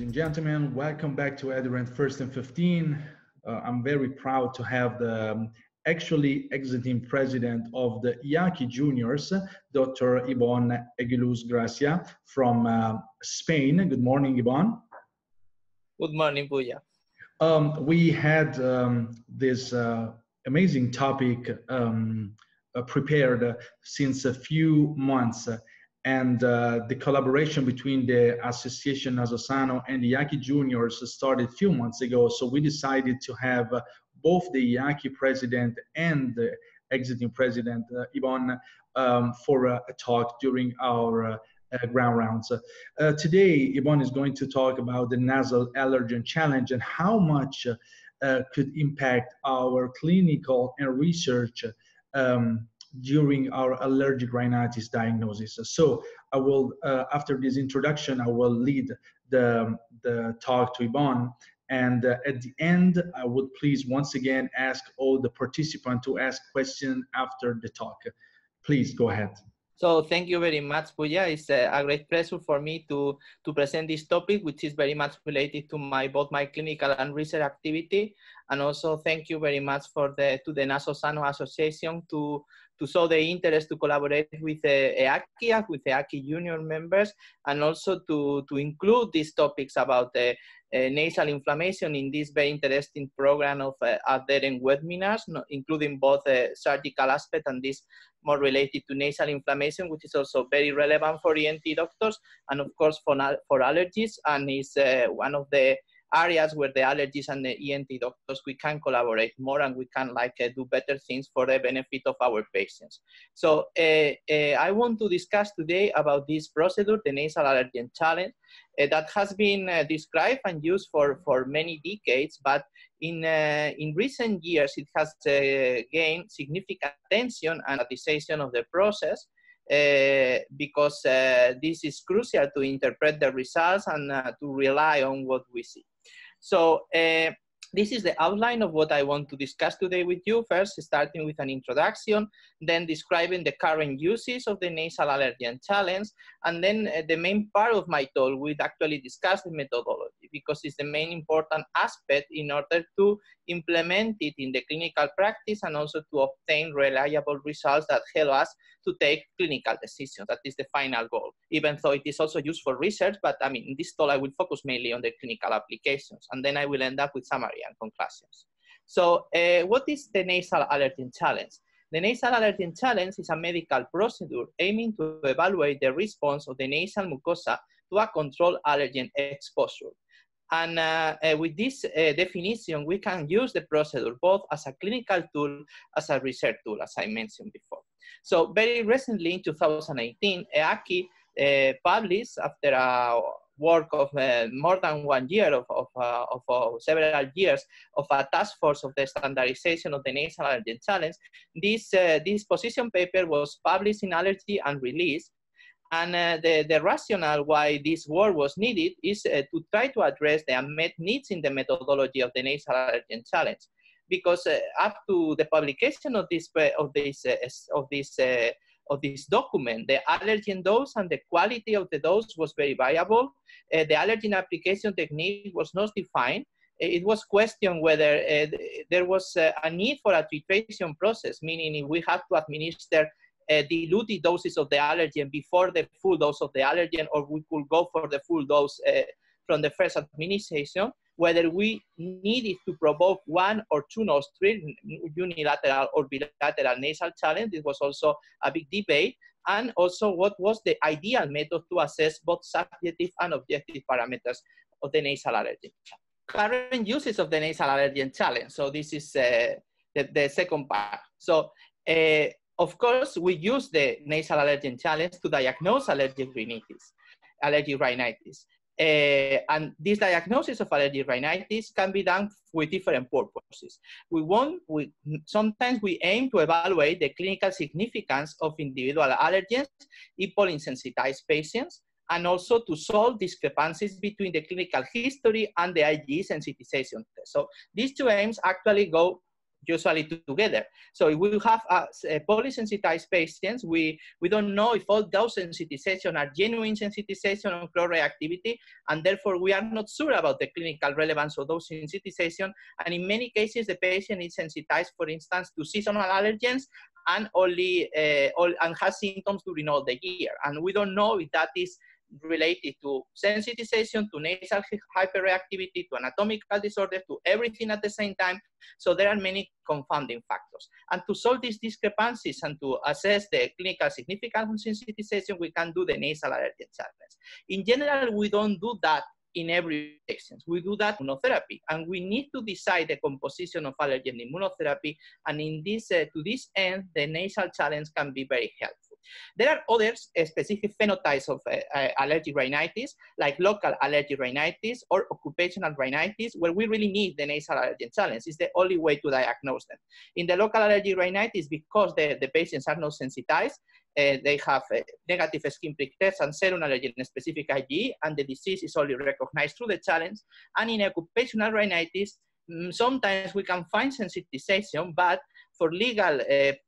ladies and gentlemen. Welcome back to ADHER-ENT First and 15. I'm very proud to have the actually exiting president of the IAACI Juniors, Dr. Ibón Eguiluz-Gracia from Spain. Good morning, Ibón. Good morning, Puya. We had this amazing topic prepared since a few months. And the collaboration between the Association Naso Sano and the IAACI Juniors started a few months ago. So we decided to have both the IAACI president and the exiting president, Ibón, for a talk during our ground rounds. Today, Ibón is going to talk about the nasal allergen challenge and how much could impact our clinical and research during our allergic rhinitis diagnosis. So I will, after this introduction, I will lead the talk to Ibón. And at the end, I would please once again ask all the participants to ask questions after the talk. Please go ahead. So thank you very much, Puya. It's a great pleasure for me to present this topic, which is very much related to both my clinical and research activity. And also thank you very much to the Naso Sano Association to show the interest to collaborate with the EAACI, with the EAACI junior members, and also to include these topics about the nasal inflammation in this very interesting program of ADHER-ENT webinars, including both the surgical aspect and this more related to nasal inflammation, which is also very relevant for ENT doctors and, of course, for allergies, and is one of the areas where the allergies and the ENT doctors, we can collaborate more and we can do better things for the benefit of our patients. So I want to discuss today about this procedure, the nasal allergen challenge, that has been described and used for many decades, but in recent years it has gained significant attention and standardization of the process. Because this is crucial to interpret the results and to rely on what we see. So this is the outline of what I want to discuss today with you, first starting with an introduction, then describing the current uses of the nasal allergen challenge, and then the main part of my talk will actually discuss the methodology, because it's the main important aspect in order to implement it in the clinical practice and also to obtain reliable results that help us to take clinical decisions. That is the final goal, even though it is also used for research, but I mean, in this talk I will focus mainly on the clinical applications, and then I will end up with summary and conclusions. So what is the nasal allergen challenge? The nasal allergen challenge is a medical procedure aiming to evaluate the response of the nasal mucosa to a controlled allergen exposure. And with this definition, we can use the procedure both as a clinical tool, as a research tool, as I mentioned before. So very recently, in 2018, EAACI published, after a work of more than 1 year, of several years, of a task force of the standardization of the nasal allergen challenge. This position paper was published in Allergy and released. And the rationale why this work was needed is to try to address the unmet needs in the methodology of the nasal allergen challenge. Because up to the publication of this document, the allergen dose and the quality of the dose was very variable. The allergen application technique was not defined. It was questioned whether there was a need for a titration process, meaning we have to administer diluted doses of the allergen before the full dose of the allergen, or we could go for the full dose from the first administration, whether we needed to provoke one or two unilateral or bilateral nasal challenge. This was also a big debate, and also what was the ideal method to assess both subjective and objective parameters of the nasal allergen. Current uses of the nasal allergen challenge. So this is the second part. So of course, we use the nasal allergen challenge to diagnose allergic rhinitis. And this diagnosis of allergic rhinitis can be done with different purposes. Sometimes we aim to evaluate the clinical significance of individual allergens in polysensitized patients, and also to solve discrepancies between the clinical history and the IgE sensitization test. So these two aims actually go usually together. So if we have polysensitized patients, we don't know if all those sensitizations are genuine sensitization on chlororeactivity, and therefore we are not sure about the clinical relevance of those sensitizations. And in many cases, the patient is sensitized, for instance, to seasonal allergens, and only has symptoms during all the year. And we don't know if that is related to sensitization, to nasal hyperreactivity, to anatomical disorders, to everything at the same time. So there are many confounding factors. And to solve these discrepancies and to assess the clinical significance of sensitization, we can do the nasal allergen challenge. In general, we don't do that in every patient. We do that immunotherapy, and we need to decide the composition of allergen immunotherapy. And in this, to this end, the nasal challenge can be very helpful. There are other specific phenotypes of allergic rhinitis, like local allergic rhinitis or occupational rhinitis, where we really need the nasal allergen challenge. It's the only way to diagnose them. In the local allergic rhinitis, because the patients are not sensitized, they have negative skin prick tests and serum allergen-specific IgE, and the disease is only recognized through the challenge. And in occupational rhinitis, sometimes we can find sensitization, but for legal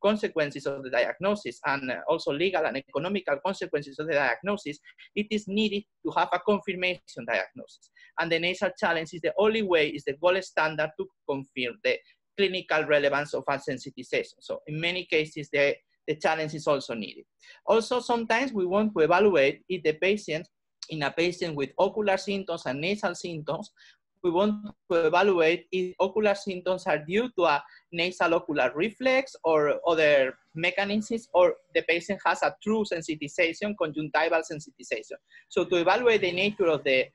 consequences of the diagnosis and also legal and economical consequences of the diagnosis, it is needed to have a confirmation diagnosis. And the nasal challenge is the only way, is the gold standard to confirm the clinical relevance of a sensitization. So in many cases, the challenge is also needed. Also, sometimes we want to evaluate if the patient, in a patient with ocular symptoms and nasal symptoms, we want to evaluate if ocular symptoms are due to a nasal ocular reflex or other mechanisms, or the patient has a true sensitization, conjunctival sensitization. So to evaluate the nature of the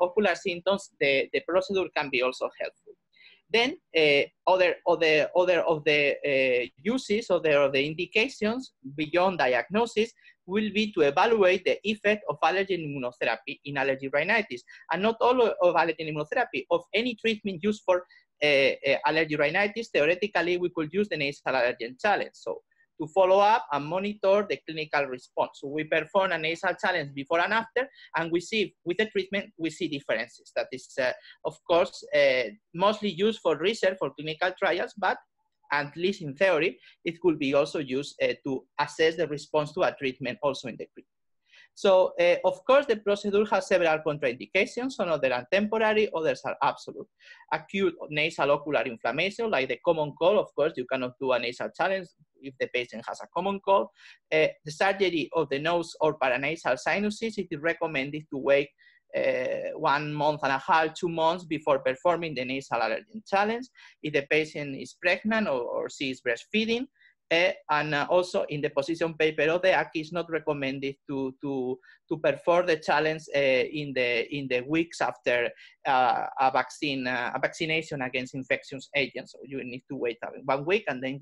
ocular symptoms, the procedure can be also helpful. Then other of the uses or the indications beyond diagnosis will be to evaluate the effect of allergen immunotherapy in allergic rhinitis, and not all of allergen immunotherapy, of any treatment used for allergic rhinitis. Theoretically, we could use the nasal allergen challenge. So to follow up and monitor the clinical response. So we perform a nasal challenge before and after, and we see with the treatment, we see differences. That is, of course, mostly used for research, for clinical trials, but at least in theory, it could be also used to assess the response to a treatment also in the clinic. So, of course, the procedure has several contraindications. Some of them are temporary, others are absolute. Acute nasal ocular inflammation, like the common cold, of course, you cannot do a nasal challenge if the patient has a common cold. The surgery of the nose or paranasal sinuses, it is recommended to wait 1.5 months, 2 months before performing the nasal allergen challenge, if the patient is pregnant or she is breastfeeding. And also in the position paper of the ACI, it's not recommended to perform the challenge in the weeks after a vaccination against infectious agents. So you need to wait 1 week, and then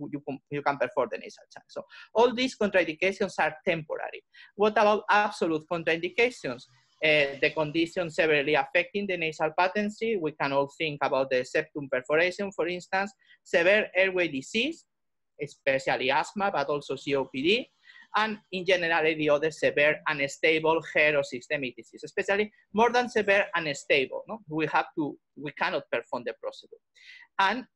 you can perform the nasal challenge. So all these contraindications are temporary. What about absolute contraindications? The condition severely affecting the nasal patency. We can all think about the septum perforation, for instance, severe airway disease, especially asthma, but also COPD, and in general, the other severe unstable hair or systemic disease, especially more than severe unstable. No? We cannot perform the procedure. And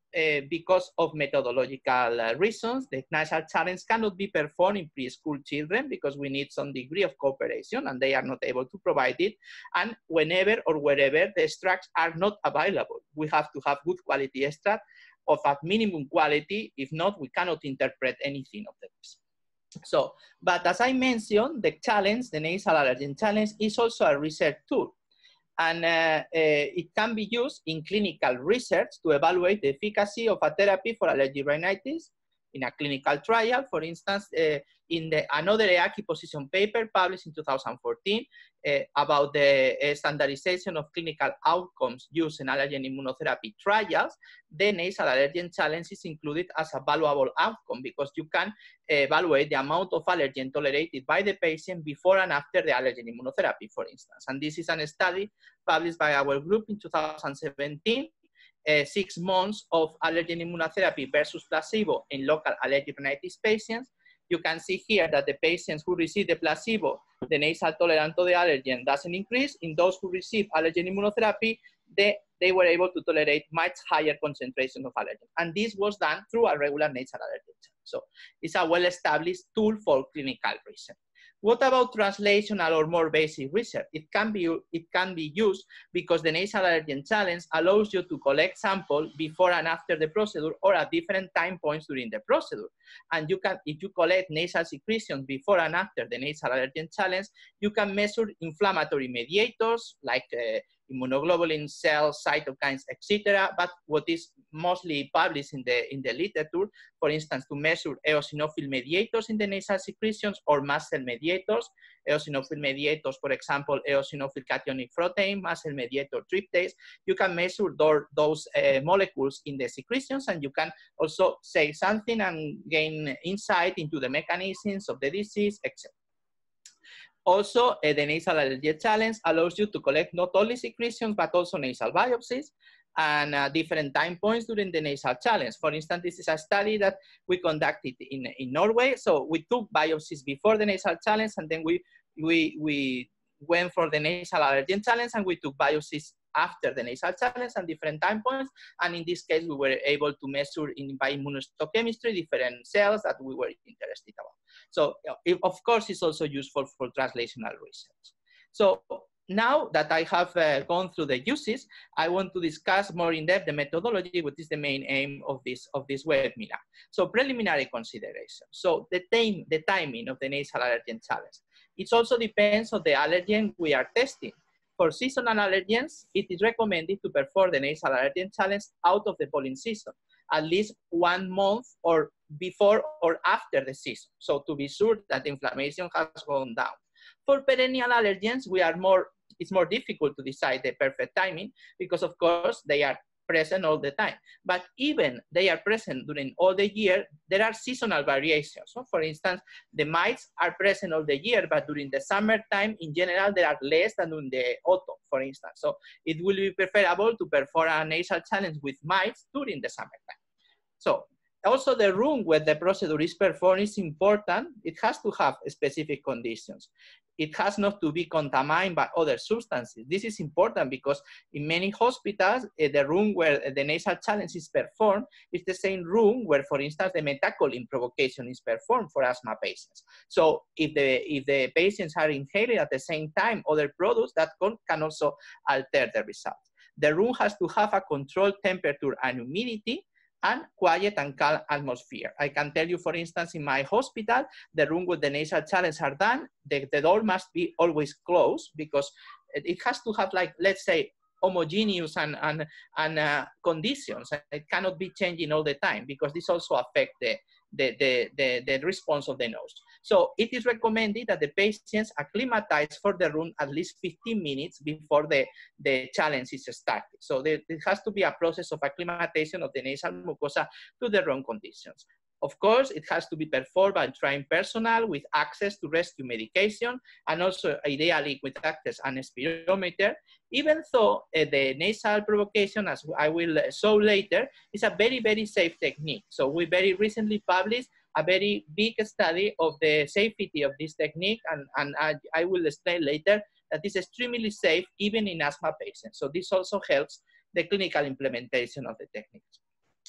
because of methodological reasons, the nasal challenge cannot be performed in preschool children because we need some degree of cooperation and they are not able to provide it. And whenever or wherever the extracts are not available, we have to have good quality extract of a minimum quality. If not, we cannot interpret anything of this. So, but as I mentioned, the challenge, the nasal allergen challenge, is also a research tool. And it can be used in clinical research to evaluate the efficacy of a therapy for allergic rhinitis in a clinical trial. For instance, in another EAACI position paper published in 2014 about the standardization of clinical outcomes used in allergen immunotherapy trials, the nasal allergen challenge is included as a valuable outcome because you can evaluate the amount of allergen tolerated by the patient before and after the allergen immunotherapy, for instance. And this is a study published by our group in 2017, 6 months of allergen immunotherapy versus placebo in local allergic rhinitis patients. You can see here that the patients who receive the placebo, the nasal tolerance to the allergen doesn't increase. In those who receive allergen immunotherapy, the they were able to tolerate much higher concentration of allergen. And this was done through a regular nasal allergen test. So it's a well-established tool for clinical research. What about translational or more basic research? It can be used because the nasal allergen challenge allows you to collect samples before and after the procedure or at different time points during the procedure. And you can, if you collect nasal secretions before and after the nasal allergen challenge, you can measure inflammatory mediators like immunoglobulin cells, cytokines, etc. But what is mostly published in the literature, for instance, to measure eosinophil mediators in the nasal secretions or mast cell mediators, eosinophil mediators, for example, eosinophil cationic protein, mast cell mediator tryptase, you can measure those molecules in the secretions, and you can also say something and gain insight into the mechanisms of the disease, etc. Also, the nasal allergen challenge allows you to collect not only secretions, but also nasal biopsies and different time points during the nasal challenge. For instance, this is a study that we conducted in Norway. So we took biopsies before the nasal challenge, and then we went for the nasal allergen challenge, and we took biopsies after the nasal challenge and different time points. And in this case, we were able to measure by immunohistochemistry different cells that we were interested about. So, of course, it's also useful for translational research. So now that I have gone through the uses, I want to discuss more in depth the methodology, which is the main aim of this webinar. So preliminary consideration. So the timing of the nasal allergen challenge. It also depends on the allergen we are testing. For seasonal allergens, it is recommended to perform the nasal allergen challenge out of the pollen season, at least 1 month or before or after the season, so to be sure that inflammation has gone down. For perennial allergens, it's more difficult to decide the perfect timing because, of course, they are present all the time. But even they are present during all the year, there are seasonal variations. So for instance, the mites are present all the year, but during the summertime, in general, there are less than in the autumn, for instance. So it will be preferable to perform a nasal challenge with mites during the summertime. So also the room where the procedure is performed is important. It has to have specific conditions. It has not to be contaminated by other substances. This is important because in many hospitals, the room where the nasal challenge is performed is the same room where, for instance, the methacholine provocation is performed for asthma patients. So if the patients are inhaling at the same time other products, that can also alter the results. The room has to have a controlled temperature and humidity, and quiet and calm atmosphere. I can tell you, for instance, in my hospital, the room where the nasal challenge are done, the door must be always closed because it has to have, like, let's say, homogeneous and conditions. It cannot be changing all the time because this also affects the response of the nose. So it is recommended that the patients acclimatize for the room at least 15 minutes before the challenge is started. So there has to be a process of acclimatization of the nasal mucosa to the room conditions. Of course, it has to be performed by trained personnel with access to rescue medication and also ideally with access and a spirometer, even though the nasal provocation, as I will show later, is a very, very safe technique. So we very recently published a very big study of the safety of this technique, and I will explain later that it's extremely safe even in asthma patients. So this also helps the clinical implementation of the techniques.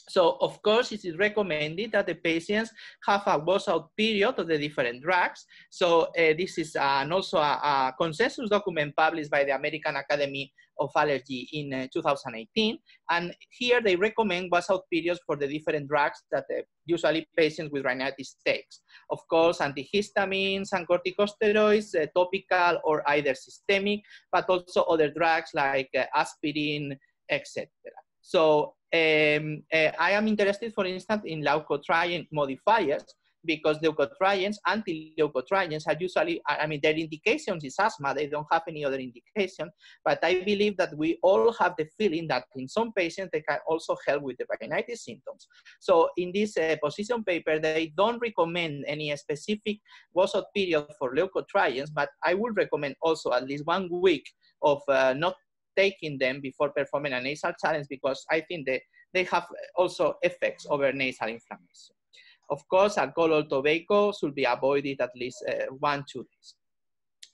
So, of course, it is recommended that the patients have a washout period of the different drugs. So this is also a consensus document published by the American Academy of Allergy in 2018. And here they recommend washout periods for the different drugs that usually patients with rhinitis takes. Of course, antihistamines and corticosteroids, topical or either systemic, but also other drugs like aspirin, etc. So I am interested, for instance, in leukotriene modifiers because leukotrienes, anti-leukotrienes are usually, I mean, their indications is asthma. They don't have any other indication. But I believe that we all have the feeling that in some patients, they can also help with the rhinitis symptoms. So in this position paper, they don't recommend any specific washout period for leukotrienes, but I would recommend also at least 1 week of not taking them before performing a nasal challenge because I think they have also effects over nasal inflammation. Of course, alcohol or tobacco should be avoided at least 1 to 2 days.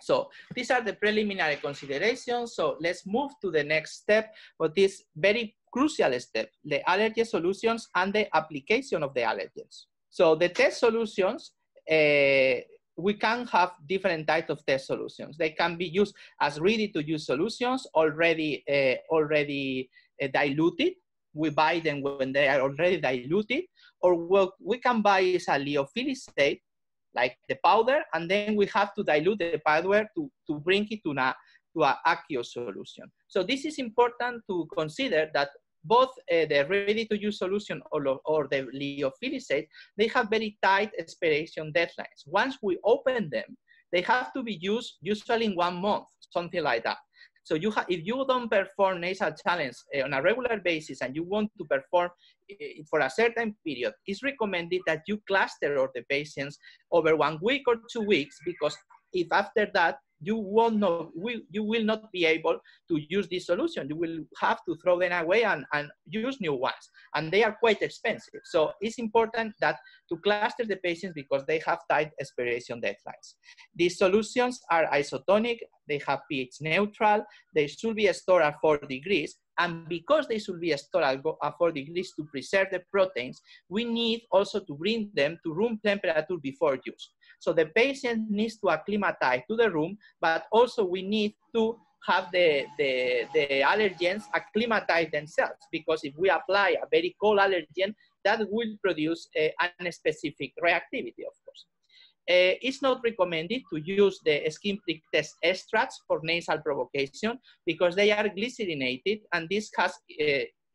So these are the preliminary considerations. So let's move to the next step, but this very crucial step, the allergen solutions and the application of the allergens. So the test solutions, we can have different types of test solutions. They can be used as ready-to-use solutions, already diluted. We buy them when they are already diluted. Or what we can buy is a lyophilized, like the powder, and then we have to dilute the powder to bring it to an aqueous solution. So this is important to consider that both the ready-to-use solution or the lyophilized, they have very tight expiration deadlines. Once we open them, they have to be used usually in 1 month, something like that. So you if you don't perform nasal challenge on a regular basis and you want to perform for a certain period, it's recommended that you cluster all the patients over 1 week or 2 weeks, because if after that, you will not be able to use this solution. You will have to throw them away and use new ones. And they are quite expensive. So it's important to cluster the patients because they have tight expiration deadlines. These solutions are isotonic. They have pH neutral. They should be stored at 4 degrees. And because they should be stored at 4 degrees to preserve the proteins, we need also to bring them to room temperature before use. So the patient needs to acclimatize to the room, but also we need to have the allergens acclimatize themselves, because if we apply a very cold allergen, that will produce an specific reactivity, of course. It's not recommended to use the skin prick test extracts for nasal provocation because they are glycerinated, and this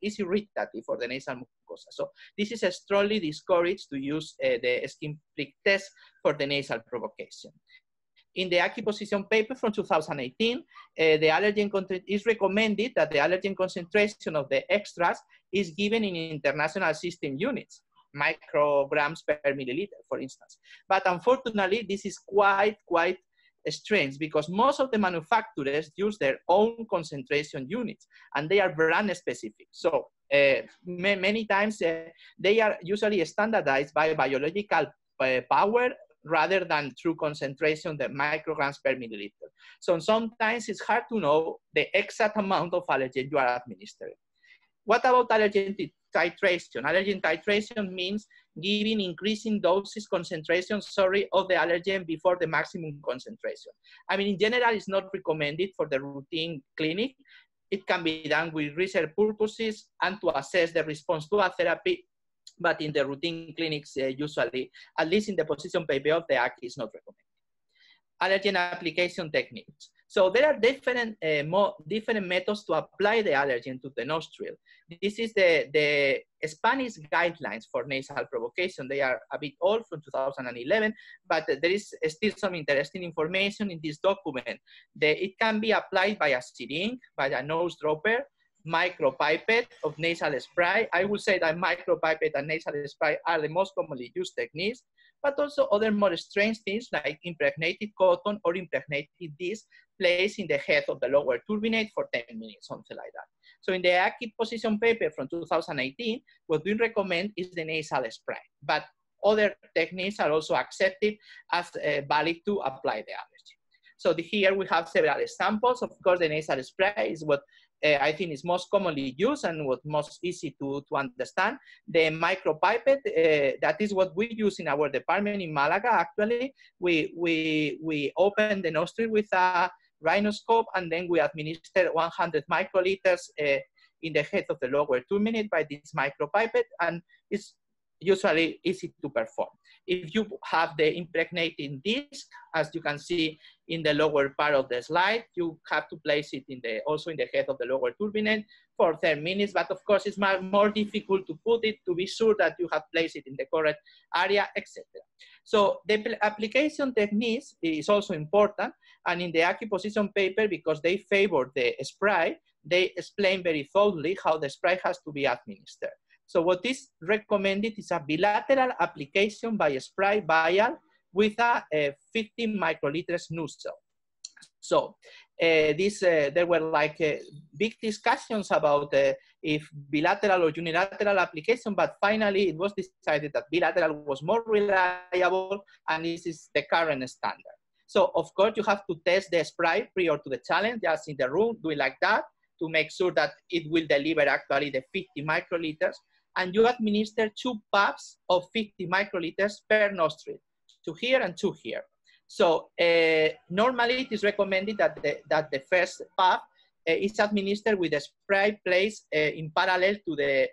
is irritative for the nasal mucosa. So this is strongly discouraged to use the skin prick test for the nasal provocation. In the acuposition paper from 2018, the allergen is recommended that the allergen concentration of the extracts is given in international system units, micrograms per milliliter, for instance. But unfortunately, this is quite strange because most of the manufacturers use their own concentration units and they are brand specific. So many times they are usually standardized by biological power rather than true concentration, the micrograms per milliliter. So sometimes it's hard to know the exact amount of allergen you are administering. What about allergen titration? Allergen titration means giving increasing doses of the allergen before the maximum concentration. I mean, in general, it's not recommended for the routine clinic. It can be done with research purposes and to assess the response to a therapy, but in the routine clinics, usually, at least in the position paper of the ACT, is not recommended. Allergen application techniques. So there are different methods to apply the allergen to the nostril. This is the Spanish guidelines for nasal provocation. They are a bit old, from 2011, but there is still some interesting information in this document. It can be applied by a syringe, by a nose dropper, micropipette of nasal spray. I would say that micropipette and nasal spray are the most commonly used techniques, but also other more strange things like impregnated cotton or impregnated disc placed in the head of the lower turbinate for 10 minutes, something like that. So in the acuposition paper from 2018, what we recommend is the nasal spray, but other techniques are also accepted as valid to apply the allergy. So here we have several examples. Of course, the nasal spray is what I think is most commonly used and what most easy to understand. The micropipette, that is what we use in our department in Malaga, actually. We open the nostril with a rhinoscope and then we administer 100 microliters in the head of the lower turbinate by this micropipette, and it's usually easy to perform. If you have the impregnating disc, as you can see in the lower part of the slide, you have to place it also in the head of the lower turbinate for 10 minutes, but of course it's much more difficult to put it to be sure that you have placed it in the correct area, etc. So the application techniques is also important, and in the acuposition paper, because they favor the spray, they explain very thoroughly how the spray has to be administered. So what is recommended is a bilateral application by a spray vial with a 15 microliters nozzle. So there were like big discussions about if bilateral or unilateral application, but finally it was decided that bilateral was more reliable, and this is the current standard. So of course you have to test the spray prior to the challenge, just in the room, do it like that to make sure that it will deliver actually the 50 microliters. And you administer 2 puffs of 50 microliters per nostril, 2 here and 2 here. So normally it is recommended that the first puff is administered with a spray placed in parallel to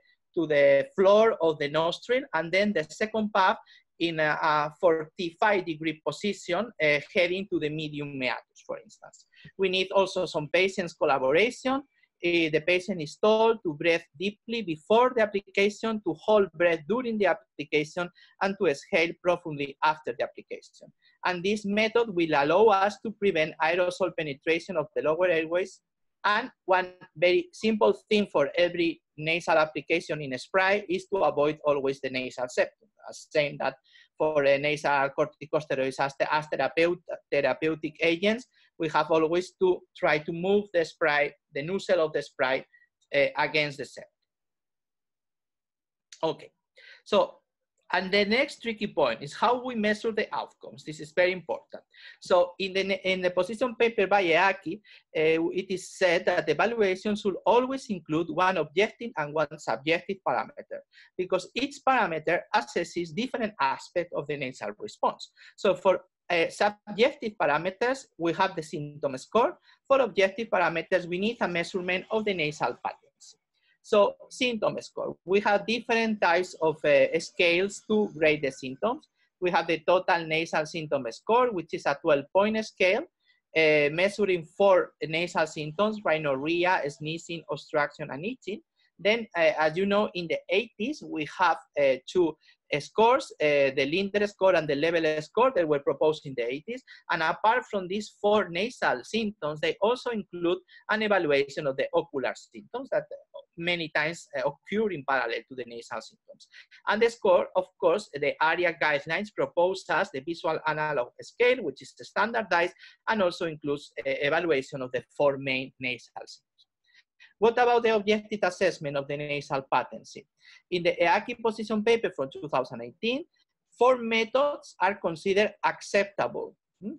the floor of the nostril, and then the second puff in a 45-degree position heading to the medium meatus, for instance. We need also some patient's collaboration. The patient is told to breathe deeply before the application, to hold breath during the application, and to exhale profoundly after the application. And this method will allow us to prevent aerosol penetration of the lower airways. And one very simple thing for every nasal application in a spray is to avoid always the nasal septum. As saying that for nasal corticosteroids as therapeutic agents, we have always to try to move the spray, the nozzle of the spray against the septum. Okay, so, and the next tricky point is how we measure the outcomes. This is very important. So in the position paper by EAACI, it is said that the evaluation should always include one objective and one subjective parameter, because each parameter assesses different aspects of the nasal response. So for subjective parameters, we have the symptom score. For objective parameters, we need a measurement of the nasal pattern. So symptom score, we have different types of scales to grade the symptoms. We have the total nasal symptom score, which is a 12-point scale, measuring 4 nasal symptoms: rhinorrhea, sneezing, obstruction, and itching. Then, as you know, in the 80s, we have 2 scores, the Linder score and the Level score that were proposed in the 80s. And apart from these 4 nasal symptoms, they also include an evaluation of the ocular symptoms that many times occur in parallel to the nasal symptoms. And the score, of course, the ARIA guidelines propose us the visual analog scale, which is standardized and also includes evaluation of the 4 main nasal symptoms. What about the objective assessment of the nasal patency? In the EAACI position paper from 2018, 4 methods are considered acceptable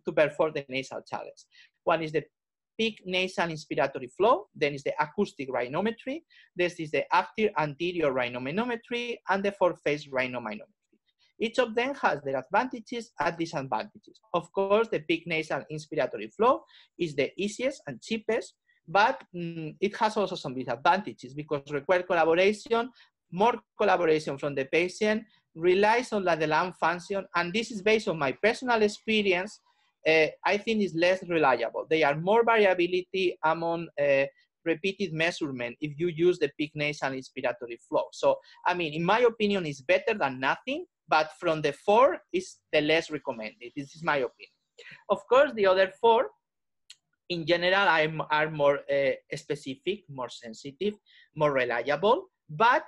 to perform the nasal challenge. One is the peak nasal inspiratory flow, then is the acoustic rhinometry, this is the active anterior rhinomanometry, and the 4-phase rhinomanometry. Each of them has their advantages and disadvantages. Of course, the peak nasal inspiratory flow is the easiest and cheapest, but it has also some disadvantages because it requires collaboration, more collaboration from the patient, relies on the lung function, and this is based on my personal experience. I think it's less reliable. There are more variability among repeated measurement if you use the peak nasal inspiratory flow. So, I mean, in my opinion, it's better than nothing, but from the 4, it's the less recommended. This is my opinion. Of course, the other 4, in general, are more specific, more sensitive, more reliable, but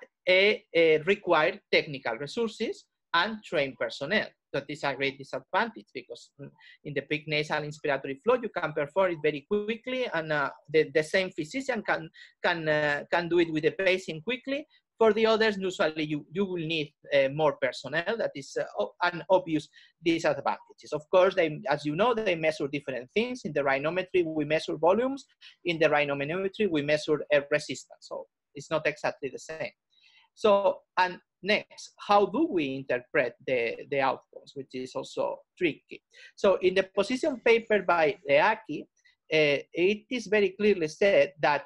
require technical resources and trained personnel. That is a great disadvantage because in the peak nasal inspiratory flow, you can perform it very quickly, and the same physician can do it with the patient quickly. For the others, usually you will need more personnel. That is an obvious disadvantage. Of course, as you know, they measure different things. In the rhinometry, we measure volumes. In the rhinomanometry, we measure resistance. So it's not exactly the same. So, and next, how do we interpret the outcomes, which is also tricky. So in the position paper by EAACI, it is very clearly said that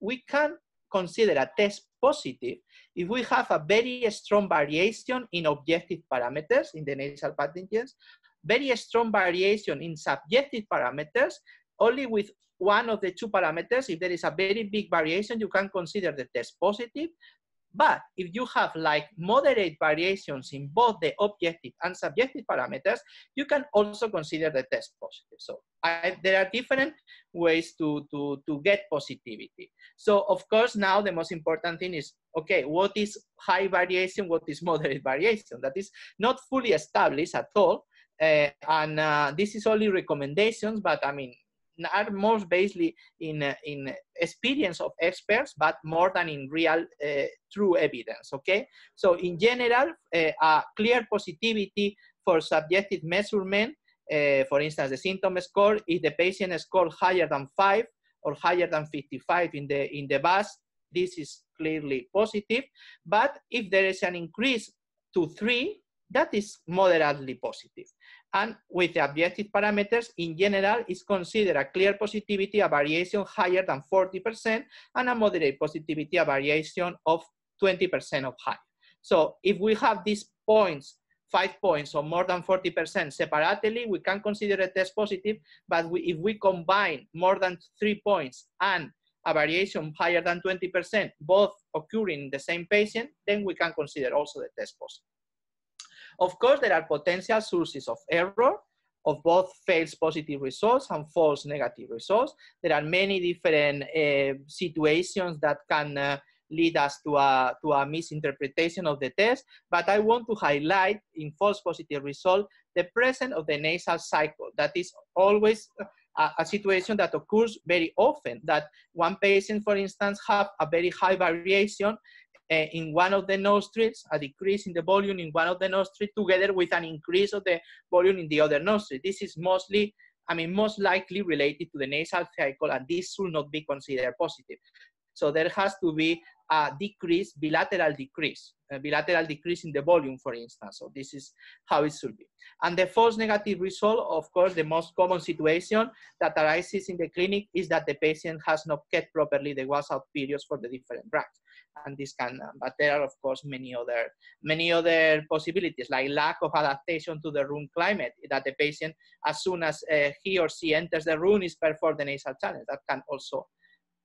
we can consider a test positive if we have a very strong variation in objective parameters in the nasal pathogens, very strong variation in subjective parameters. Only with one of the 2 parameters, if there is a very big variation, you can consider the test positive. But if you have like moderate variations in both the objective and subjective parameters, you can also consider the test positive. So there are different ways to get positivity. So of course, now the most important thing is, okay, what is high variation? What is moderate variation? That is not fully established at all. This is only recommendations, but I mean, are most basically in experience of experts, but more than in real true evidence, okay? So in general, a clear positivity for subjective measurement for instance, the symptom score. If the patient scored higher than 5 or higher than 55 in the VAS, this is clearly positive. But if there is an increase to 3, that is moderately positive. And with the objective parameters, in general, is considered a clear positivity, a variation higher than 40%, and a moderate positivity, a variation of 20% or higher. So if we have these points, 5 points or more than 40% separately, we can consider a test positive, but if we combine more than 3 points and a variation higher than 20%, both occurring in the same patient, then we can consider also the test positive. Of course, there are potential sources of error of both false positive results and false negative results. There are many different situations that can lead us to a misinterpretation of the test, but I want to highlight in false positive result the presence of the nasal cycle. That is always a situation that occurs very often, that one patient, for instance, have a very high variation in one of the nostrils, a decrease in the volume in one of the nostrils together with an increase of the volume in the other nostril. This is mostly, I mean, most likely related to the nasal cycle, and this should not be considered positive. So there has to be a decrease, bilateral decrease in the volume, for instance. So this is how it should be. And the false negative result, of course, the most common situation that arises in the clinic is that the patient has not kept properly the washout periods for the different drugs. And this can, but there are, of course, many other possibilities, like lack of adaptation to the room climate, that the patient, as soon as he or she enters the room, is performed the nasal challenge. That can also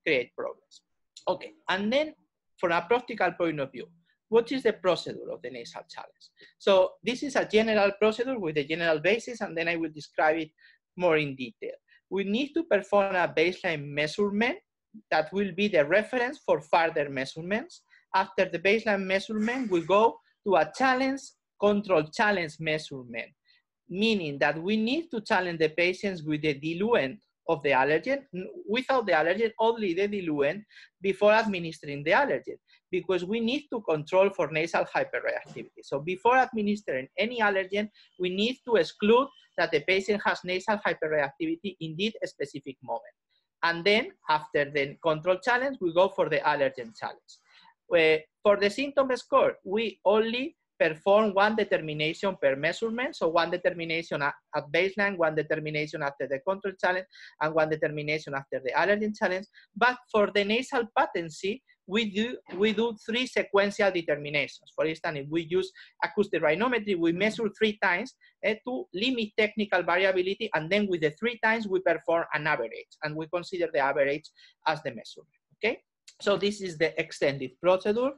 create problems. Okay, and then from a practical point of view, what is the procedure of the nasal challenge? So this is a general procedure with a general basis, and then I will describe it more in detail. We need to perform a baseline measurement that will be the reference for further measurements. After the baseline measurement, we go to a challenge, controlled challenge measurement, meaning that we need to challenge the patients with the diluent of the allergen, without the allergen, only the diluent, before administering the allergen, because we need to control for nasal hyperreactivity. So before administering any allergen, we need to exclude that the patient has nasal hyperreactivity in this specific moment. And then after the control challenge, we go for the allergen challenge. For the symptom score, we only perform one determination per measurement, so one determination at baseline, one determination after the control challenge, and one determination after the allergen challenge. But for the nasal patency, we do 3 sequential determinations. For instance, if we use acoustic rhinometry, we measure 3 times to limit technical variability, and then with the 3 times, we perform an average, and we consider the average as the measurement, okay? So this is the extended procedure.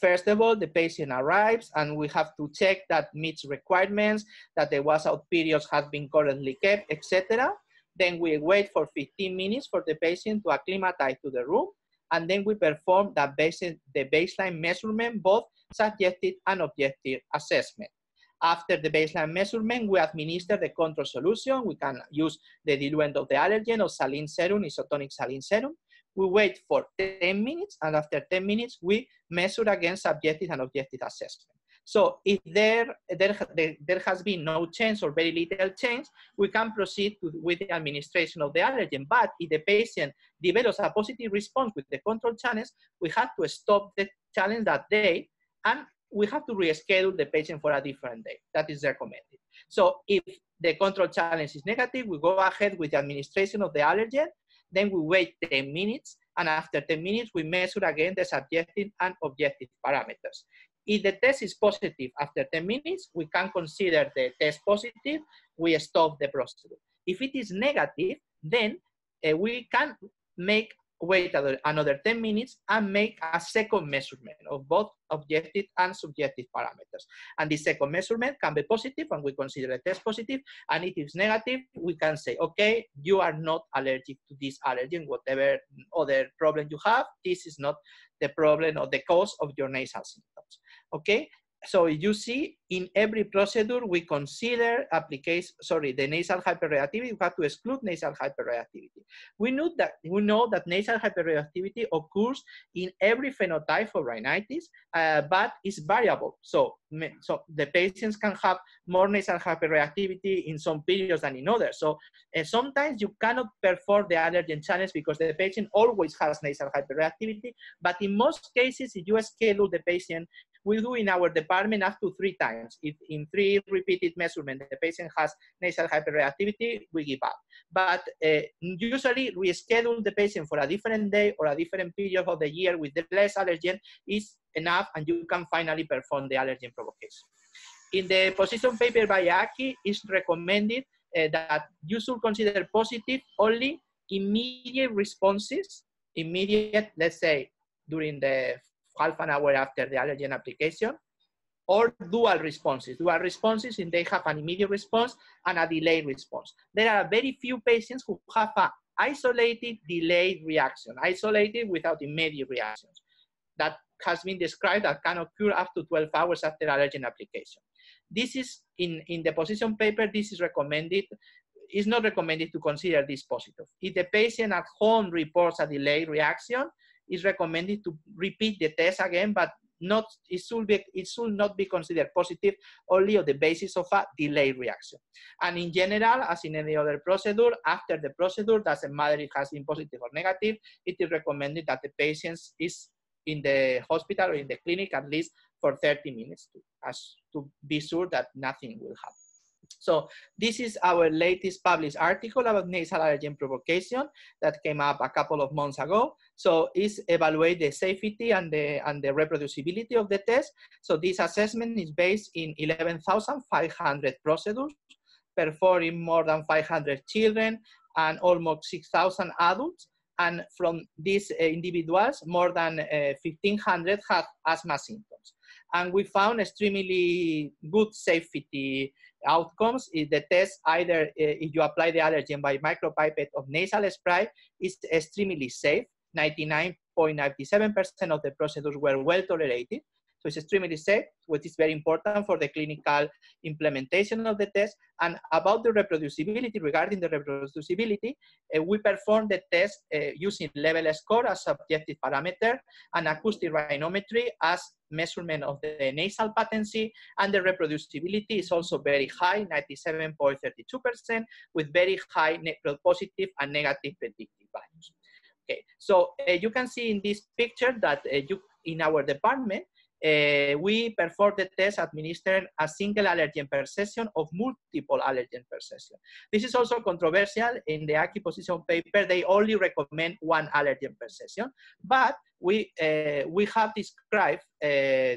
First of all, the patient arrives, and we have to check that meets requirements, that the washout periods have been currently kept, etc. Then we wait for 15 minutes for the patient to acclimatize to the room, and then we perform the baseline measurement, both subjective and objective assessment. After the baseline measurement, we administer the control solution. We can use the diluent of the allergen or saline serum, isotonic saline serum. We wait for 10 minutes, and after 10 minutes, we measure again subjective and objective assessment. So if there has been no change or very little change, we can proceed with the administration of the allergen. But if the patient develops a positive response with the control challenge, we have to stop the challenge that day, and we have to reschedule the patient for a different day. That is recommended. So if the control challenge is negative, we go ahead with the administration of the allergen. Then we wait 10 minutes, and after 10 minutes, we measure again the subjective and objective parameters. If the test is positive after 10 minutes, we can consider the test positive, we stop the procedure. If it is negative, then we can wait another 10 minutes and make a second measurement of both objective and subjective parameters. And the second measurement can be positive, and we consider a test positive. And if it's negative, we can say, okay, you are not allergic to this allergen, whatever other problem you have, this is not the problem or the cause of your nasal symptoms. Okay, So you see, in every procedure, we consider the nasal hyperreactivity. We have to exclude nasal hyperreactivity. We know that nasal hyperreactivity occurs in every phenotype of rhinitis, but it's variable. So the patients can have more nasal hyperreactivity in some periods than in others. So sometimes you cannot perform the allergen challenge because the patient always has nasal hyperreactivity. But in most cases, if you schedule the patient, we do in our department up to 3 times. If in 3 repeated measurements the patient has nasal hyperreactivity, we give up. But usually we schedule the patient for a different day or a different period of the year with the less allergen is enough, and you can finally perform the allergen provocation. In the position paper by AACI, it's recommended that you should consider positive only immediate responses, let's say, during the half an hour after the allergen application, or dual responses. Dual responses, and they have an immediate response and a delayed response. There are very few patients who have an isolated delayed reaction, isolated without immediate reactions. That has been described that can occur up to 12 hours after allergen application. This is, in the position paper, this is recommended. It's not recommended to consider this positive. If the patient at home reports a delayed reaction, it's recommended to repeat the test again, but not, it should not be considered positive only on the basis of a delayed reaction. And in general, as in any other procedure, after the procedure, doesn't matter if it has been positive or negative, it is recommended that the patient is in the hospital or in the clinic at least for 30 minutes to be sure that nothing will happen. So this is our latest published article about nasal allergen provocation that came up a couple of months ago. So it's evaluate the safety and the reproducibility of the test. So this assessment is based in 11,500 procedures, performing more than 500 children and almost 6,000 adults. And from these individuals, more than 1,500 had asthma symptoms. And we found extremely good safety outcomes. If the test, either if you apply the allergen by micropipette of nasal spray, is extremely safe. 99.97% of the procedures were well tolerated. So it's extremely safe, which is very important for the clinical implementation of the test. And about the reproducibility, regarding the reproducibility, we performed the test using level score as subjective parameter and acoustic rhinometry as measurement of the nasal patency, and the reproducibility is also very high, 97.32%, with very high positive and negative predictive values. Okay, so you can see in this picture that in our department, we perform the test administering a single allergen per session of multiple allergen per session. This is also controversial. In the AACI position paper, they only recommend 1 allergen per session, but we have described, the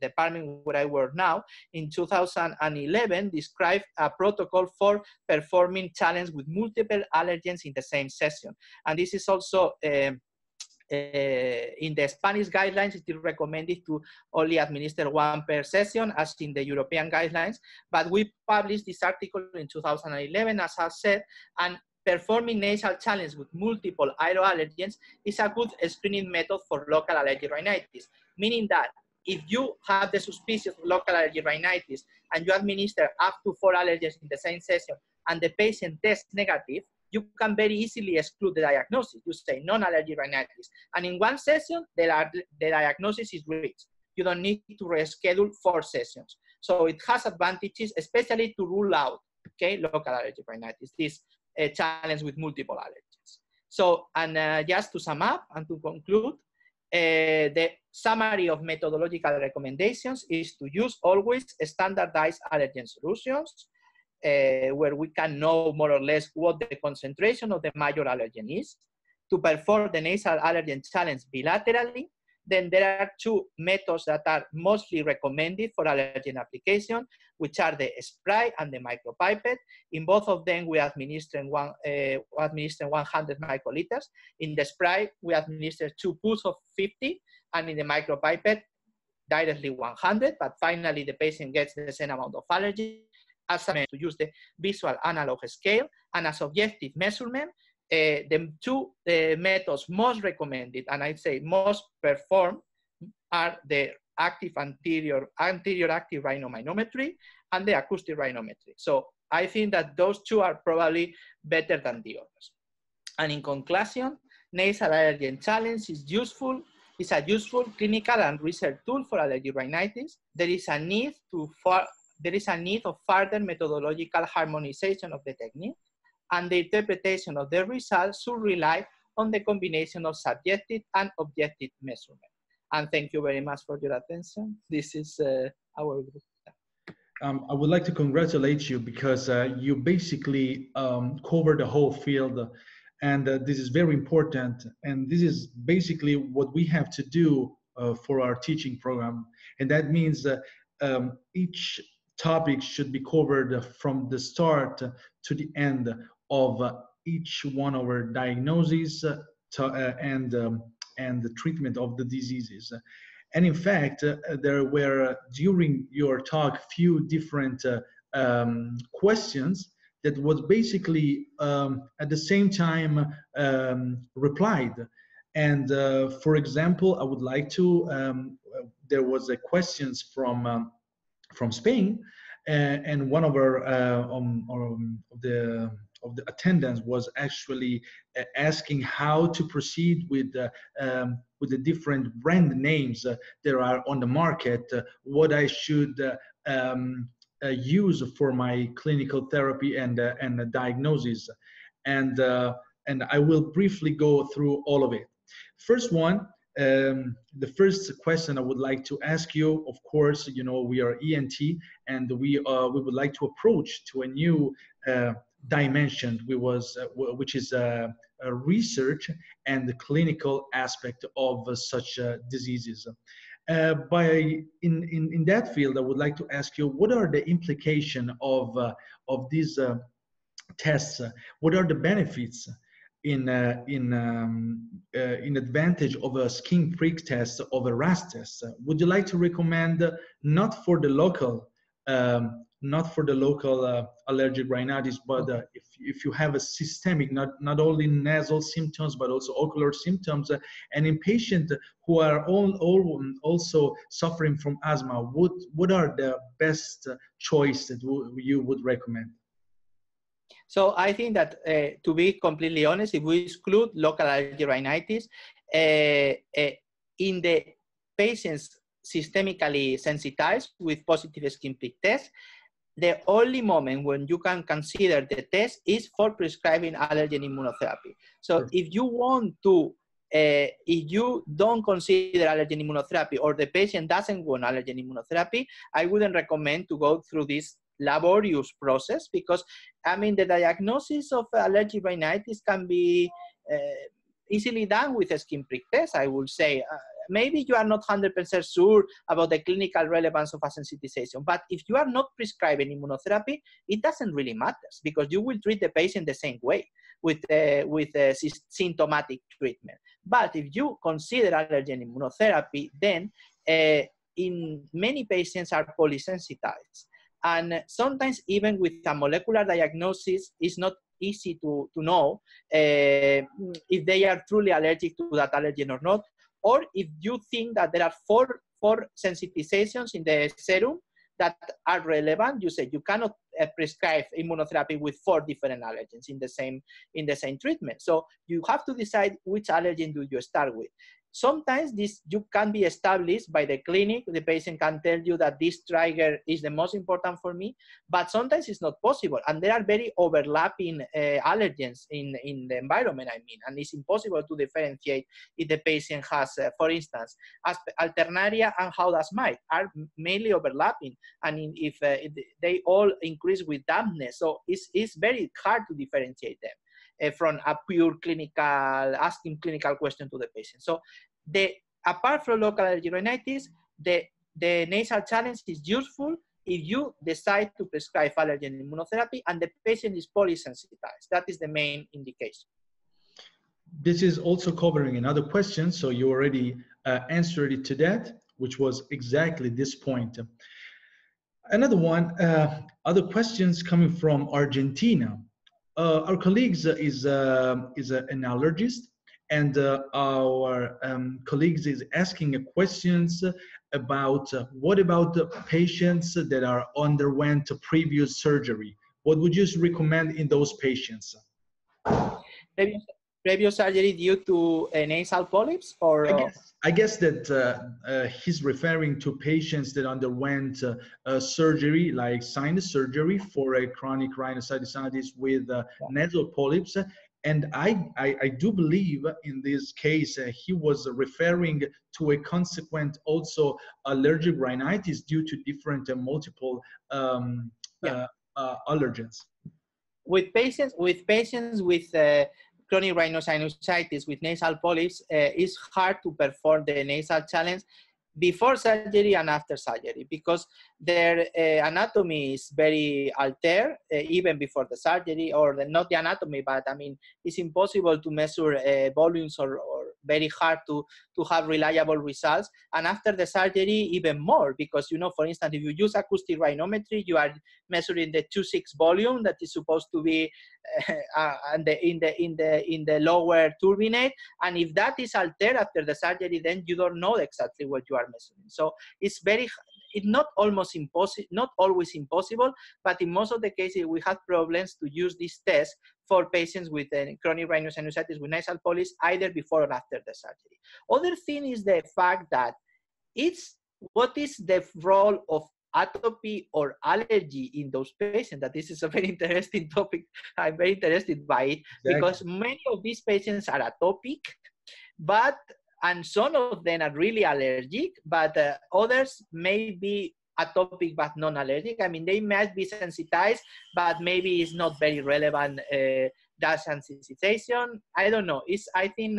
department where I work now, in 2011, described a protocol for performing challenge with multiple allergens in the same session. And this is also in the Spanish guidelines, it is recommended to only administer 1 per session, as in the European guidelines. But we published this article in 2011, as I said, and performing nasal challenge with multiple aeroallergens is a good screening method for local allergic rhinitis, meaning that if you have the suspicion of local allergic rhinitis and you administer up to 4 allergens in the same session and the patient tests negative, you can very easily exclude the diagnosis. You say non-allergic rhinitis. And in 1 session, the diagnosis is reached. You don't need to reschedule 4 sessions. So it has advantages, especially to rule out, okay, local allergic rhinitis, this challenge with multiple allergens. So, and just to sum up and to conclude, the summary of methodological recommendations is to use always standardized allergen solutions, where we can know more or less what the concentration of the major allergen is, to perform the nasal allergen challenge bilaterally. Then there are 2 methods that are mostly recommended for allergen application, which are the spray and the micropipette. In both of them, we administer 100 microliters. In the spray, we administer 2 pulls of 50, and in the micropipette, directly 100, but finally the patient gets the same amount of allergen. To use the visual analog scale and as objective measurement, the 2 methods most recommended and I'd say most performed are the active anterior active rhinomanometry and the acoustic rhinometry. So I think that those two are probably better than the others. And in conclusion, nasal allergen challenge is useful. It's a useful clinical and research tool for allergic rhinitis. There is a need of further methodological harmonization of the technique, and the interpretation of the results should rely on the combination of subjective and objective measurement. And thank you very much for your attention. This is our group. I would like to congratulate you because you basically cover the whole field, and this is very important. And this is basically what we have to do for our teaching program. And that means each topic should be covered from the start to the end of each one of our diagnoses and the treatment of the diseases. And in fact, there were during your talk few different questions that was basically at the same time replied. And for example, I would like to, there was a questions from Spain, and one of our of the attendants was actually asking how to proceed with the different brand names that are on the market, what I should use for my clinical therapy and the diagnosis. And I will briefly go through all of it. First one, the first question I would like to ask you, of course, you know, we are ENT, and we would like to approach to a new dimension, which is a research and the clinical aspect of such diseases. In that field, I would like to ask you, what are the implications of these tests? What are the benefits in advantage of a skin prick test, of a RAS test? Would you like to recommend not for the local allergic rhinitis, but if you have a systemic, not only nasal symptoms, but also ocular symptoms, and in patients who are also suffering from asthma, what are the best choice that you would recommend? So I think that, to be completely honest, if we exclude local allergic rhinitis, in the patients systemically sensitized with positive skin prick tests, the only moment when you can consider the test is for prescribing allergen immunotherapy. So sure. If you want to, if you don't consider allergen immunotherapy, or the patient doesn't want allergen immunotherapy, I wouldn't recommend to go through this laborious process, because, I mean, the diagnosis of allergic rhinitis can be easily done with a skin prick test, I would say. Maybe you are not 100% sure about the clinical relevance of a sensitization, but if you are not prescribing immunotherapy, it doesn't really matter, because you will treat the patient the same way with symptomatic treatment. But if you consider allergen immunotherapy, then in many patients are polysensitized. And sometimes even with a molecular diagnosis, it's not easy to know if they are truly allergic to that allergen or not. Or if you think that there are four sensitizations in the serum that are relevant, you say you cannot prescribe immunotherapy with 4 different allergens in the same treatment. So you have to decide which allergen do you start with. Sometimes this you can be established by the clinic. The patient can tell you that this trigger is the most important for me, but sometimes it's not possible. And there are very overlapping allergens in the environment, I mean, and it's impossible to differentiate if the patient has, for instance, Alternaria and Howdahsmite are mainly overlapping. And if they all increase with dampness, so it's very hard to differentiate them from a pure clinical, asking clinical question to the patient. So apart from local allergic rhinitis, the nasal challenge is useful if you decide to prescribe allergen immunotherapy and the patient is polysensitized. That is the main indication. This is also covering another question, so you already answered it to that, which was exactly this point. Another one, other questions coming from Argentina. Our colleague is an allergist, and our colleagues is asking questions about what about the patients that are underwent previous surgery? What would you recommend in those patients? Previous surgery due to nasal polyps, or I guess that he's referring to patients that underwent surgery, like sinus surgery for a chronic rhinosinusitis with nasal polyps. And I do believe in this case he was referring to a consequent also allergic rhinitis due to different multiple allergens. With patients with chronic rhinosinusitis with nasal polyps, it's hard to perform the nasal challenge before surgery and after surgery because their anatomy is very altered even before the surgery, or not the anatomy, but I mean, it's impossible to measure volumes or very hard to have reliable results. And after the surgery, even more, because, you know, for instance, if you use acoustic rhinometry, you are measuring the 2.6 volume that is supposed to be in the lower turbinate. And if that is altered after the surgery, then you don't know exactly what you are measuring. So it's very, it's not almost impossible, not always impossible, but in most of the cases, we have problems to use this test for patients with chronic rhinosinusitis with nasal polyps, either before or after the surgery. Other thing is the fact that it's what is the role of atopy or allergy in those patients. That this is a very interesting topic. I'm very interested by it. Exactly. Because many of these patients are atopic, but and some of them are really allergic, but others may be atopic but non-allergic. I mean, they might be sensitized, but maybe it's not very relevant, that sensitization. I don't know. I think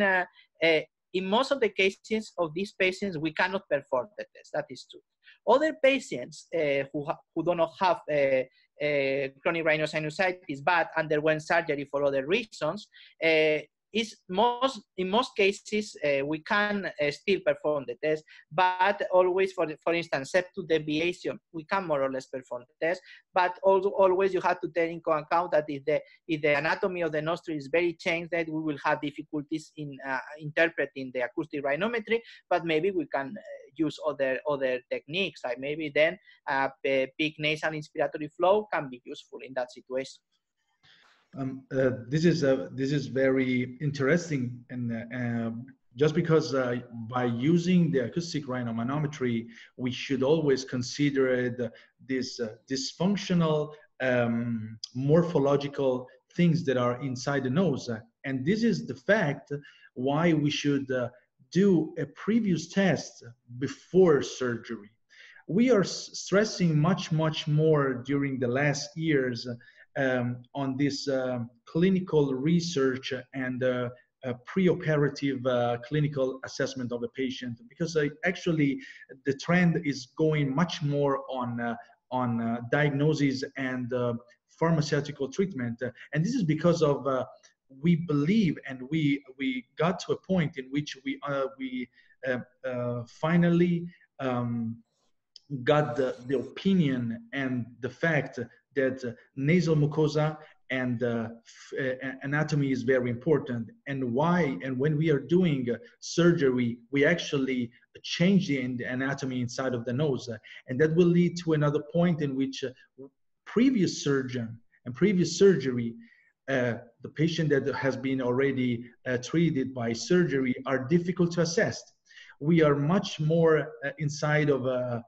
in most of the cases of these patients, we cannot perform the test. That is true. Other patients who do not have chronic rhinosinusitis but underwent surgery for other reasons, in most cases, we can still perform the test, but always, for instance, septal deviation, we can more or less perform the test, but also always you have to take into account that if the anatomy of the nostril is very changed, that we will have difficulties in interpreting the acoustic rhinometry, but maybe we can use other techniques, like maybe then peak nasal inspiratory flow can be useful in that situation. This is very interesting, and just because by using the acoustic rhinomanometry, we should always consider this dysfunctional morphological things that are inside the nose, and this is the fact why we should do a previous test before surgery. We are stressing much more during the last years on this clinical research and preoperative clinical assessment of a patient, because actually the trend is going much more on diagnosis and pharmaceutical treatment, and this is because of we believe, and we got to a point in which we finally got the opinion and the fact that nasal mucosa and anatomy is very important, and why, and when we are doing surgery, we actually change the anatomy inside of the nose, and that will lead to another point in which previous surgeon and previous surgery, the patient that has been already treated by surgery, are difficult to assess. We are much more inside of the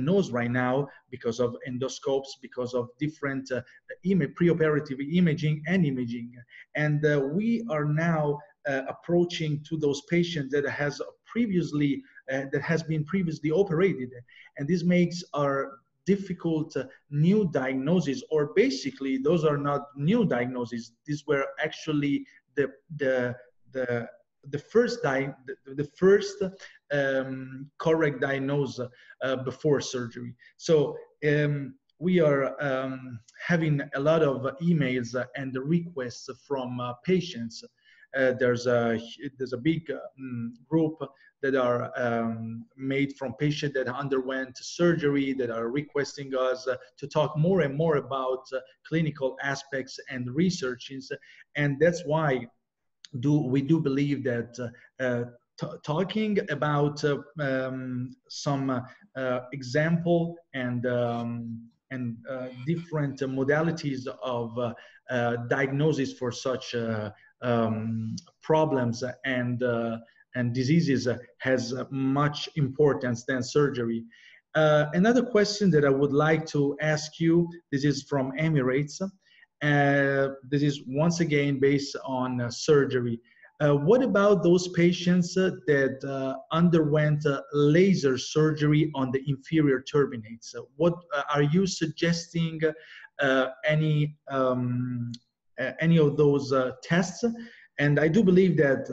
nose right now because of endoscopes, because of different preoperative imaging, and we are now approaching to those patients that has been previously operated, and this makes our difficult new diagnoses, or basically those are not new diagnoses. These were actually the first correct diagnosis before surgery. So we are having a lot of emails and requests from patients. There's a big group that are made from patients that underwent surgery, that are requesting us to talk more and more about clinical aspects and researches, and that's why we do believe that talking about some example and different modalities of diagnosis for such problems and diseases has much importance than surgery. Another question that I would like to ask you, this is from Emirates. This is once again based on surgery. What about those patients that underwent laser surgery on the inferior turbinates? What are you suggesting any of those tests? And I do believe that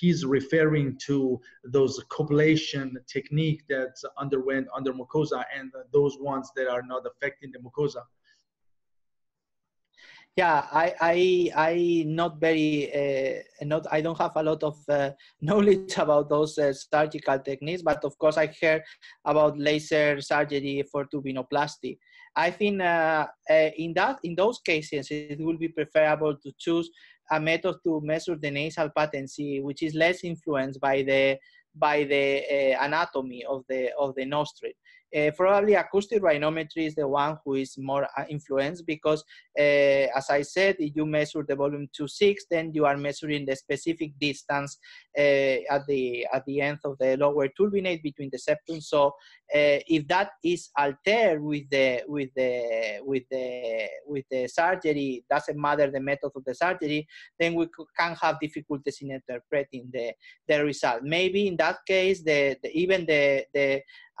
he's referring to those copulation technique that underwent under mucosa and those ones that are not affecting the mucosa. Yeah, I not very I don't have a lot of knowledge about those surgical techniques, but of course I heard about laser surgery for turbinoplasty. I think in those cases it would be preferable to choose a method to measure the nasal patency, which is less influenced by the anatomy of the nostril. Probably acoustic rhinometry is the one who is more influenced because, as I said, if you measure the volume 2.6, then you are measuring the specific distance at the end of the lower turbinate between the septum. So, if that is altered with the surgery, doesn't matter the method of the surgery, then we can have difficulties in interpreting the result. Maybe in that case, even the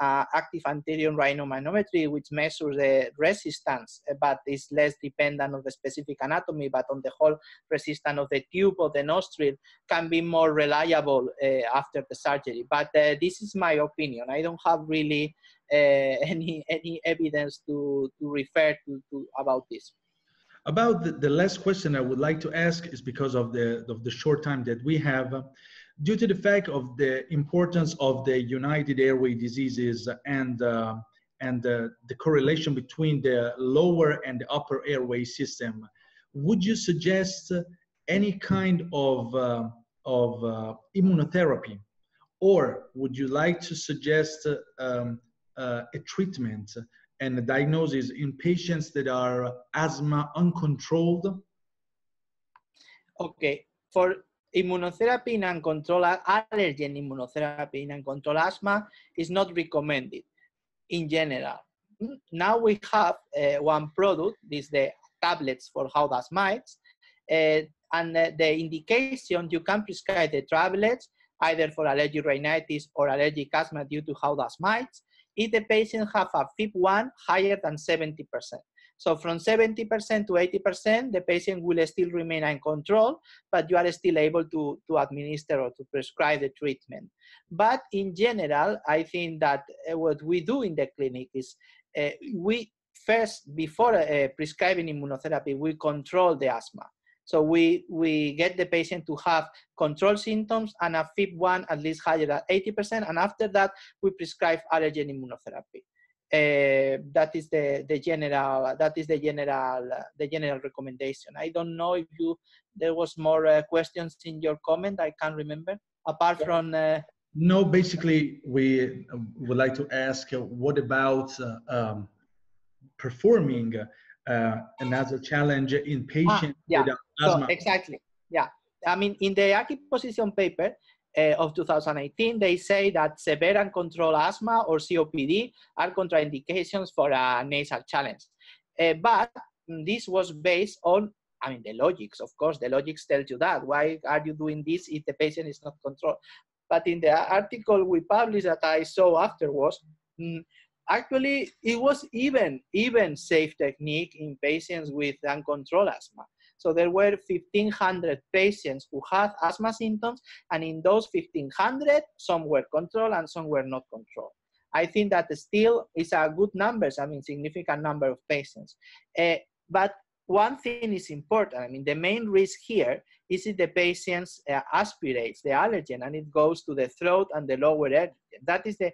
active anterior rhinomanometry, which measures the resistance, but is less dependent on the specific anatomy, but on the whole resistance of the tube of the nostril, can be more reliable after the surgery. But this is my opinion. I don't have really any evidence to refer to about this. About the last question I would like to ask is because of the short time that we have. Due to the fact of the importance of the United Airway diseases and the correlation between the lower and the upper airway system, would you suggest any kind of immunotherapy, or would you like to suggest a treatment and a diagnosis in patients that are asthma uncontrolled? Okay, for immunotherapy in uncontrolled allergen immunotherapy in uncontrolled asthma is not recommended in general. Now we have one product, this is the tablets for house dust mites, and the indication you can prescribe the tablets either for allergic rhinitis or allergic asthma due to house dust mites if the patient have a FIB1 higher than 70%. So from 70% to 80%, the patient will still remain uncontrolled, but you are still able to administer or to prescribe the treatment. But in general, I think that what we do in the clinic is we first, before prescribing immunotherapy, we control the asthma. So we get the patient to have control symptoms and a FIB1 at least higher than 80%, and after that, we prescribe allergen immunotherapy. That is the general recommendation. I don't know if there was more questions in your comment. I can't remember. Apart from no, basically we would like to ask what about performing another challenge in patients with asthma? So, exactly. Yeah, I mean in the acuposition paper. Of 2018, they say that severe uncontrolled asthma or COPD are contraindications for a nasal challenge. But this was based on, I mean, the logics, of course, the logics tell you that. Why are you doing this if the patient is not controlled? But in the article we published that I saw afterwards, actually, it was even safe technique in patients with uncontrolled asthma. So there were 1,500 patients who had asthma symptoms, and in those 1,500, some were controlled and some were not controlled. I think that still is a good numbers, I mean, significant number of patients. But one thing is important. I mean, the main risk here is if the patient aspirates the allergen and it goes to the throat and the lower allergen. That is the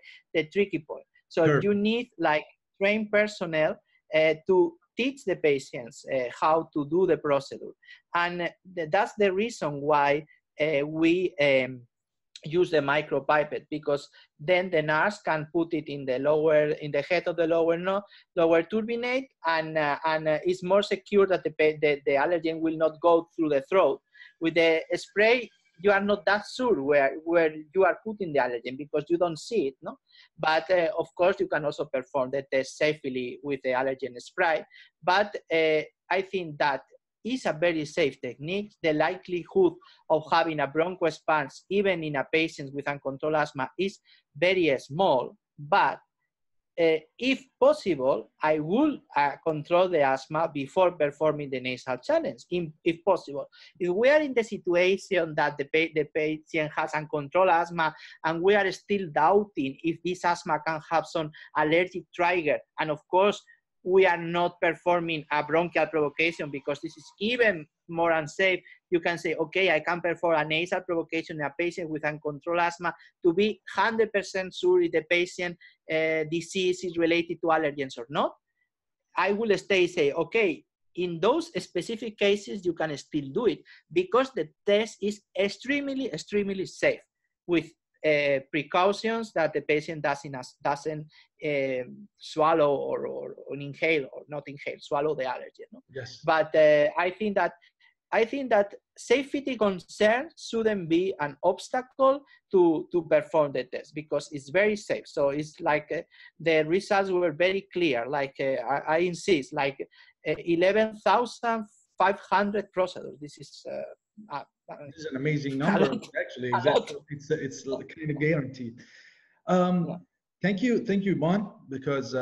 tricky point. So sure. You need like trained personnel to teach the patients how to do the procedure. And that's the reason why we use the micropipette, because then the nurse can put it in the lower, in the head of the lower nose, lower turbinate, and it's more secure that the allergen will not go through the throat. With the spray, you are not that sure where you are putting the allergen because you don't see it, no? But of course, you can also perform the test safely with the allergen spray. But I think that is a very safe technique. The likelihood of having a bronchoexpansion, even in a patient with uncontrolled asthma, is very small. But if possible, I will control the asthma before performing the nasal challenge, if possible. If we are in the situation that the patient has uncontrolled asthma and we are still doubting if this asthma can have some allergic trigger, and of course, we are not performing a bronchial provocation because this is even more unsafe, you can say, okay, I can perform a nasal provocation in a patient with uncontrolled asthma to be 100% sure if the patient disease is related to allergens or not. I will say, okay, in those specific cases, you can still do it because the test is extremely, extremely safe with precautions that the patient doesn't swallow or inhale or not inhale, swallow the allergen. No? Yes. But I think that safety concerns shouldn't be an obstacle to perform the test because it's very safe. So it's like the results were very clear. Like I insist, like 11,500 procedures. This is. It's an amazing number, actually. Exactly. It's kind of guaranteed. Thank you, Ibon, because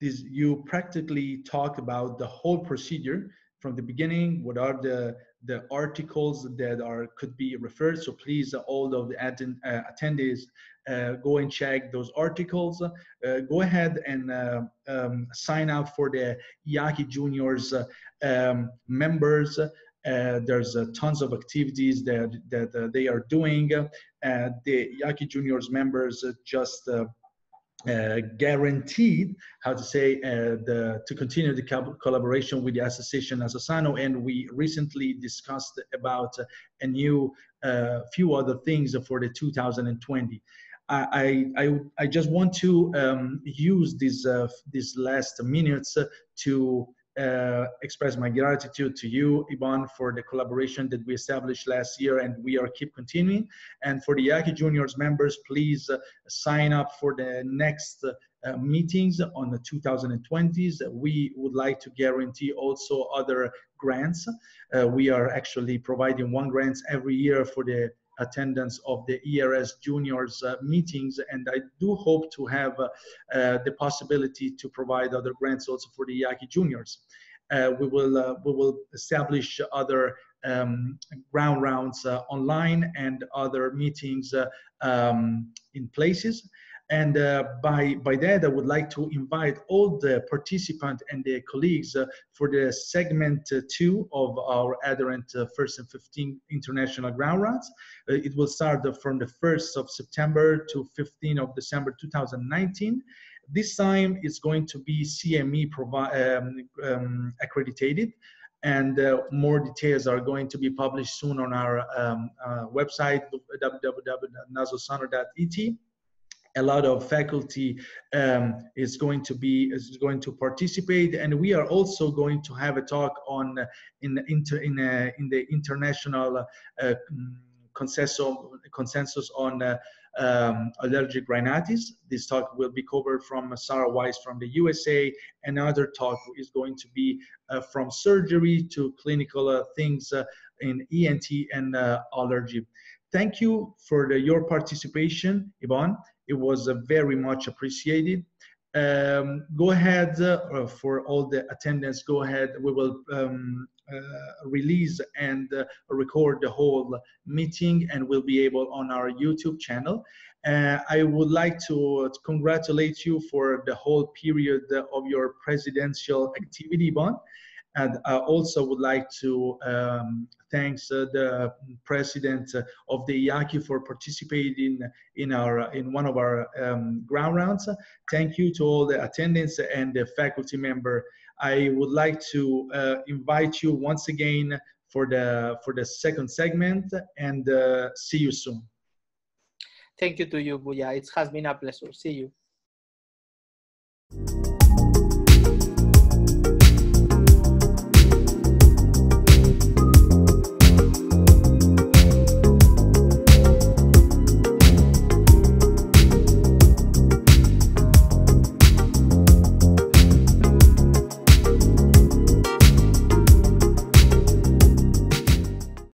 you practically talked about the whole procedure from the beginning. What are the articles that could be referred? So please, all of the attendees, go and check those articles. Go ahead and sign up for the EAACI Juniors members. There's tons of activities that they are doing. The EAACI Juniors members just guaranteed, to continue the collaboration with the Association Naso Sano, and we recently discussed about a new few other things for the 2020. I just want to use these last minutes to express my gratitude to you, Ibon, for the collaboration that we established last year, and we are keep continuing. And for the EAACI Juniors members, please sign up for the next meetings on the 2020s. We would like to guarantee also other grants. We are actually providing one grant every year for the attendance of the ERS Juniors meetings, and I do hope to have the possibility to provide other grants also for the EAACI Juniors. We will establish other ground rounds online and other meetings in places. And by that, I would like to invite all the participants and their colleagues for the segment 2 of our ADHER-ENT First and 15 International Ground Rounds. It will start from the 1st of September to 15th of December 2019. This time, it's going to be CME accredited, and more details are going to be published soon on our website, www.nasosano.it. A lot of faculty is going to participate, and we are also going to have a talk on in the international consensus on allergic rhinitis. This talk will be covered from Sarah Weiss from the USA. Another talk is going to be from surgery to clinical things in ENT and allergy. Thank you for your participation, Ibon. It was very much appreciated. Go ahead, for all the attendance, go ahead. We will release and record the whole meeting, and we'll be able on our YouTube channel. I would like to congratulate you for the whole period of your presidential activity, Ibon. And I also would like to thank the president of the EAACI for participating in one of our ground rounds. Thank you to all the attendants and the faculty member. I would like to invite you once again for the second segment, and see you soon. Thank you to you, Buya. It has been a pleasure. See you.